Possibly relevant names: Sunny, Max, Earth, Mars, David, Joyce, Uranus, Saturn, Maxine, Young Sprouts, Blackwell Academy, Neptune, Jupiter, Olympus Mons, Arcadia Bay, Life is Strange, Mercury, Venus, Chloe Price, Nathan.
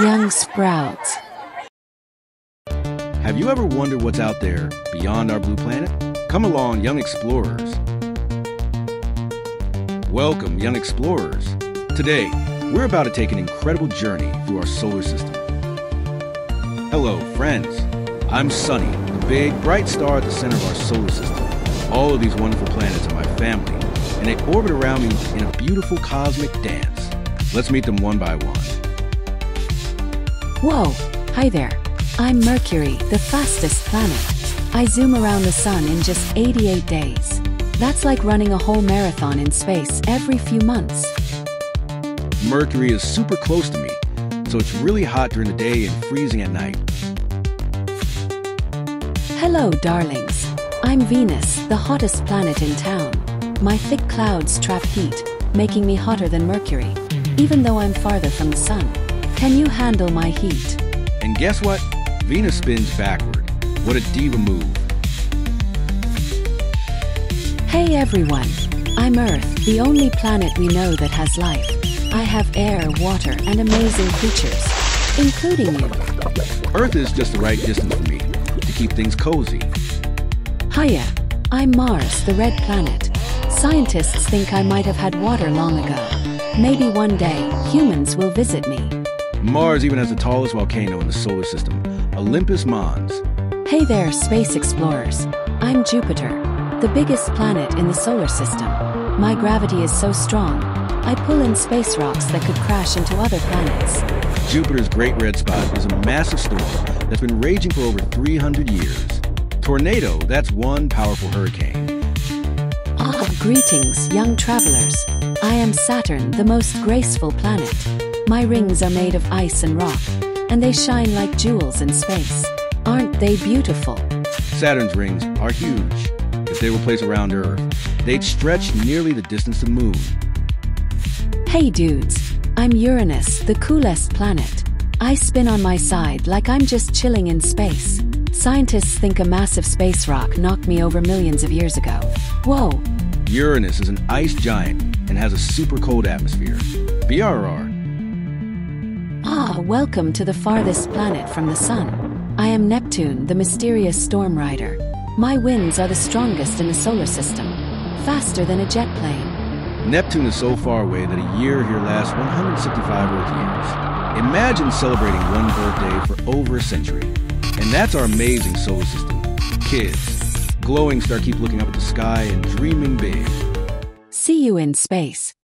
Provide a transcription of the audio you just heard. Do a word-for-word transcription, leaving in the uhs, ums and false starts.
Young Sprouts. Have you ever wondered what's out there beyond our blue planet? Come along, young explorers. Welcome, young explorers. Today, we're about to take an incredible journey through our solar system. Hello, friends. I'm Sunny, the big, bright star at the center of our solar system. All of these wonderful planets are my family, and they orbit around me in a beautiful cosmic dance. Let's meet them one by one. Whoa, hi there. I'm Mercury, the fastest planet. I zoom around the sun in just eighty-eight days. That's like running a whole marathon in space every few months. Mercury is super close to me, so it's really hot during the day and freezing at night. Hello, darlings. I'm Venus, the hottest planet in town. My thick clouds trap heat, making me hotter than Mercury, even though I'm farther from the sun. Can you handle my heat? And guess what? Venus spins backward. What a diva move. Hey everyone, I'm Earth, the only planet we know that has life. I have air, water, and amazing creatures, including you. Earth is just the right distance for me, to keep things cozy. Hiya, I'm Mars, the red planet. Scientists think I might have had water long ago. Maybe one day, humans will visit me. Mars even has the tallest volcano in the solar system, Olympus Mons. Hey there, space explorers. I'm Jupiter, the biggest planet in the solar system. My gravity is so strong, I pull in space rocks that could crash into other planets. Jupiter's Great Red Spot is a massive storm that's been raging for over three hundred years. Tornado, that's one powerful hurricane. Ah, greetings, young travelers. I am Saturn, the most graceful planet. My rings are made of ice and rock, and they shine like jewels in space. Aren't they beautiful? Saturn's rings are huge. If they were placed around Earth, they'd stretch nearly the distance of the moon. Hey dudes, I'm Uranus, the coolest planet. I spin on my side like I'm just chilling in space. Scientists think a massive space rock knocked me over millions of years ago. Whoa! Uranus is an ice giant and has a super cold atmosphere. B R R. Ah, welcome to the farthest planet from the sun. I am Neptune, the mysterious storm rider. My winds are the strongest in the solar system, faster than a jet plane. Neptune is so far away that a year here lasts one hundred sixty-five Earth years. Imagine celebrating one birthday for over a century. And that's our amazing solar system. Kids, glowing star, keep looking up at the sky and dreaming big. See you in space.